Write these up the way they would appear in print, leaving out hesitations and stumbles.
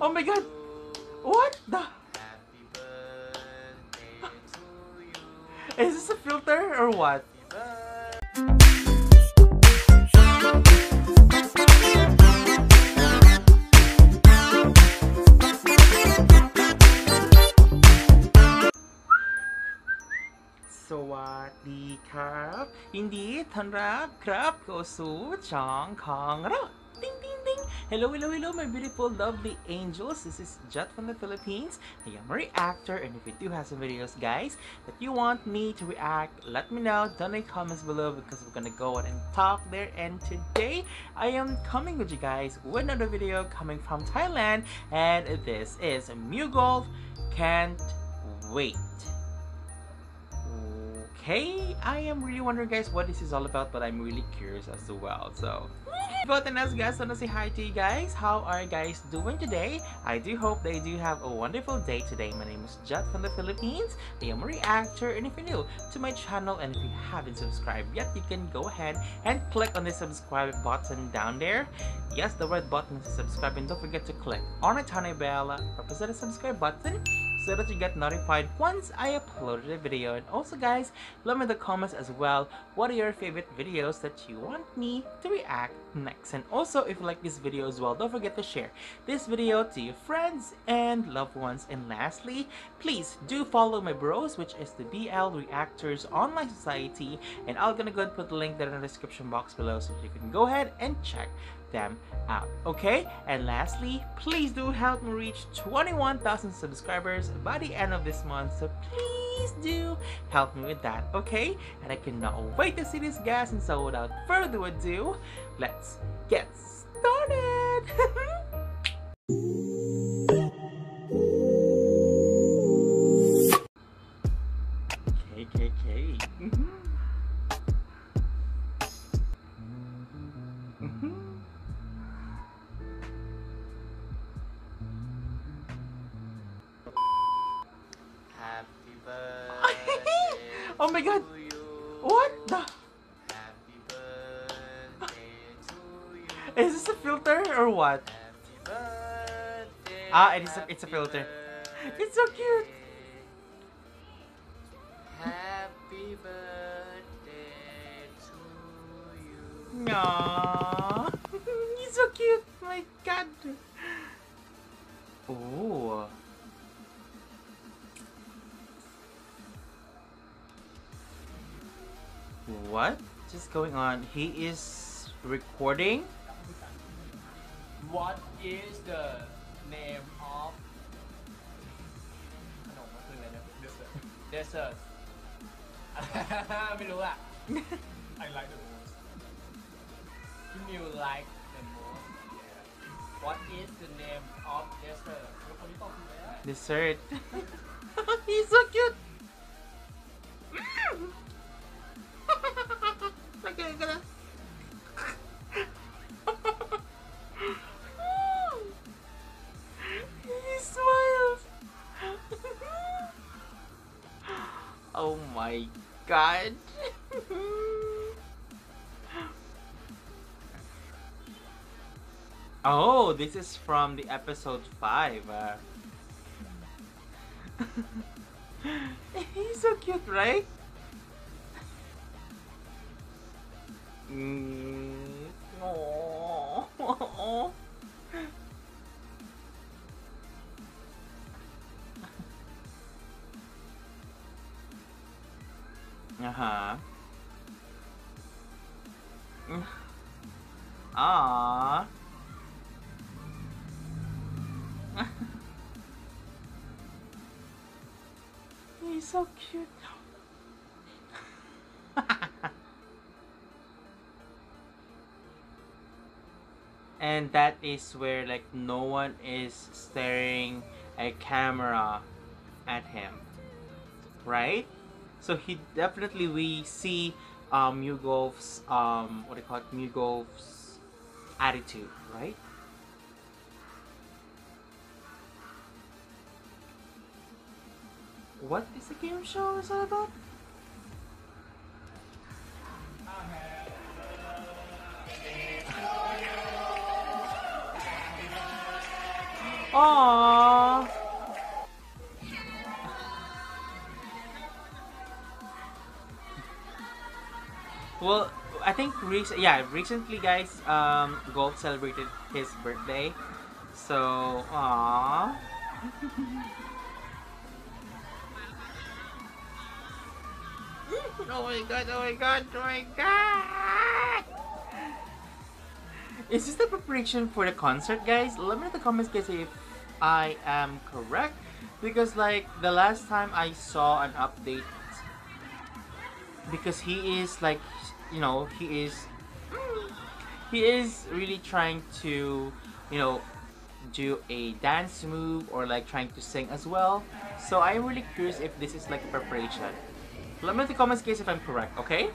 Oh my god! What the? Is this a filter or what? Sawadee-krap, hindi tanrap-krap, kosu-chang-kang-ra. Ding, ding, ding. Hello, hello, hello, my beautiful, lovely angels. This is Jet from the Philippines. I am a reactor, and if you do have some videos, guys, that you want me to react, let me know down in the comments below, because we're gonna go on and talk there. And today, I am coming with you guys with another video coming from Thailand, and this is MewGulf. Can't wait. Hey, I am really wondering, guys, what this is all about, but I'm really curious as well. So, both and us guys, I want to say hi to you guys. How are you guys doing today? I do hope that you do have a wonderful day today. My name is Jet from the Philippines. I am a reactor, and if you're new to my channel and if you haven't subscribed yet, you can go ahead and click on the subscribe button down there. Yes, the red button is subscribe, and don't forget to click on a tiny bell represent the subscribe button, so that you get notified once I uploaded a video. And also, guys, let me in the comments as well what are your favorite videos that you want me to react next. And also, if you like this video as well, don't forget to share this video to your friends and loved ones. And lastly, please do follow my bros, which is the BL Reactors Online Society, and I'm gonna go and put the link there in the description box below, so you can go ahead and check them out. Okay, and lastly, please do help me reach 21,000 subscribers by the end of this month, so please do help me with that. Okay, and I cannot wait to see this, guys. And so without further ado, let's get started. KKK. Oh my god! What the? Happy birthday to you. Is this a filter or what? Birthday, ah, it's a filter. Birthday. It's so cute. Happy birthday to you. No, he's so cute. My god. Oh. What is going on? He is recording. What is the name of desert? I like the most. You like the most? Yeah. What is the name of desert? Dessert. He's so cute. Oh my god. Oh, this is from the episode 5. He's so cute, right? Oh. Ah. He's so cute. And that is where, like, no one is staring a camera at him, right? So he definitely, we see MewGulf's what do you call it, MewGulf's attitude, right? What is the game show is all about? Aww. Well, I think recently, guys, Gold celebrated his birthday. So, aww. Oh my god, oh my god, oh my god! Is this the preparation for the concert, guys? Let me know in the comments, guys, if I am correct. Because, like, the last time I saw an update, because he is, like, you know, he is really trying to, you know, do a dance move or, like, trying to sing as well. So I'm really curious if this is, like, a preparation. Let me know in the comments, guys, if I'm correct, okay?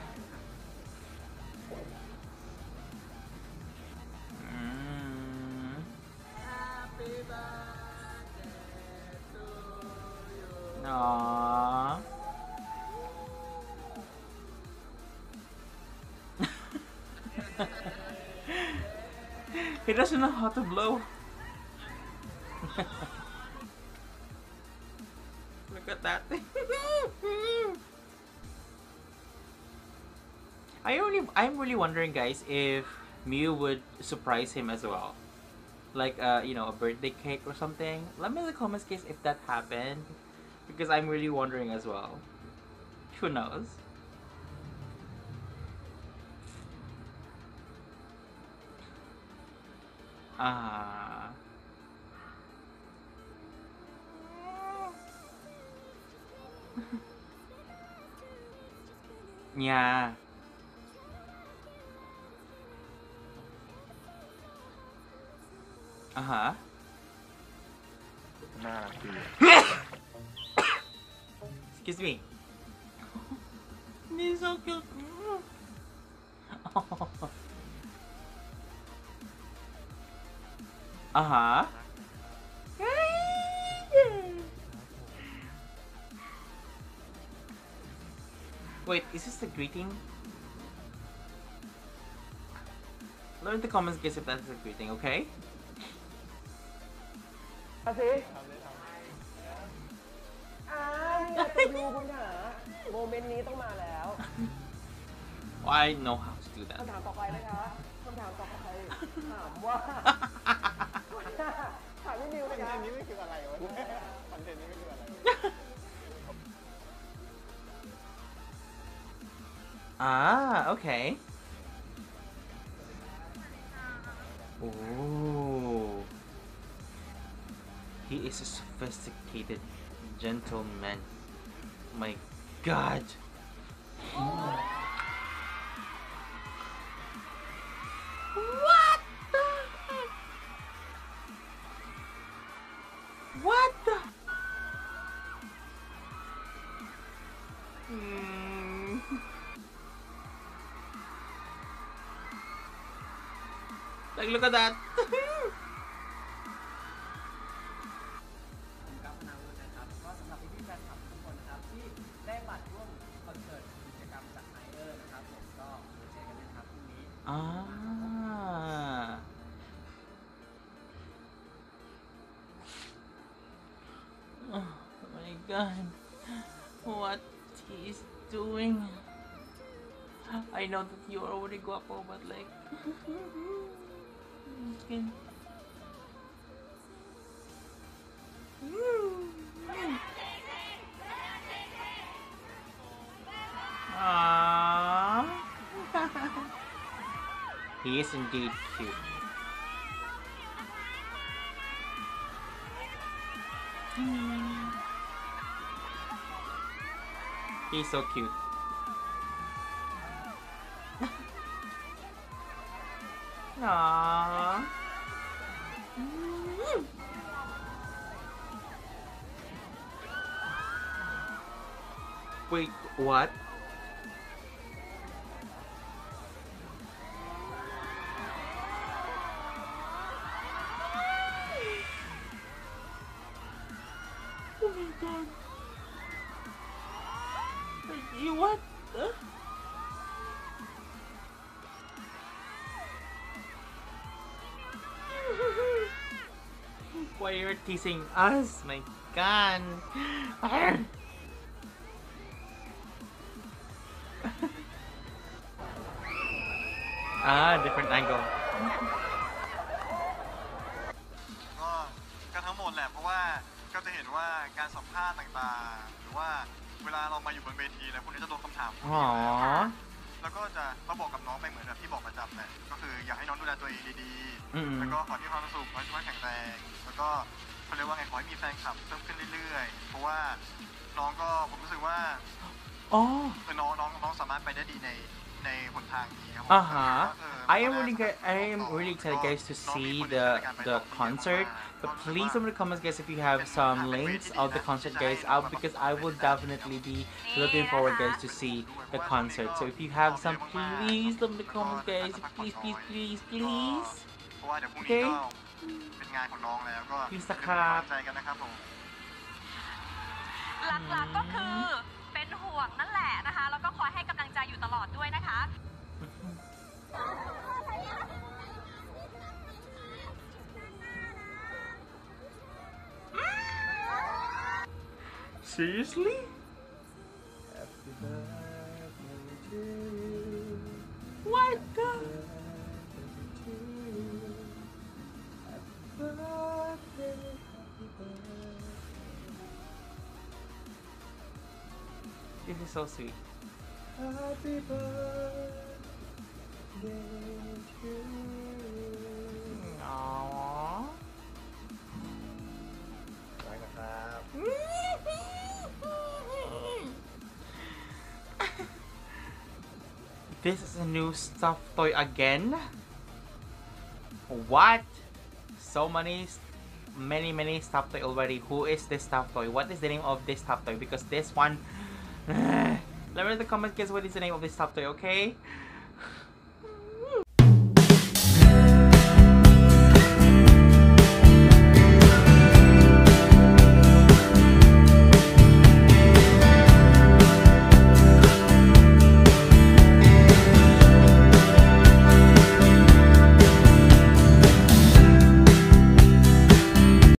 Happy birthday to you. Aww. He doesn't know how to blow. Look at that thing. I'm really wondering, guys, if Mew would surprise him as well, like you know, a birthday cake or something. Let me in the comments, guys, if that happened, because I'm really wondering as well. Who knows? Ah. Yeah. Uh-huh. Excuse me. He's so cute. Uh-huh. Wait, is this the greeting? Learn in the comments, guys, if that's the greeting, okay? Kasi oh, I know how to do that. Ah, okay. Ooh. He is a sophisticated gentleman. My god. Oh. What the heck? What the? Mm. Like, look at that. Ah. Oh my god. What he is doing. I know that you are already guapo, but like. Okay. He is indeed cute. He's so cute. Aww. Wait, what? You what? why you're teasing us, my god. Ah, different angle. Aww. I am really excited, guys, to see the concert. But please, in the comments, guys, if you have some links of the concert, guys, out, because I will definitely be looking forward, guys, to see the concert. So if you have some, please leave the comments, guys. Please, please, please, please. Okay. Please, sakap. Seriously? What the? This is so sweet. Happy birthday to you. Aww. This is a new stuffed toy again? What? So many stuffed toy already. Who is this stuffed toy? What is the name of this stuffed toy? Because this one... Let me know in the comments, guys, what is the name of this stuffed toy, okay?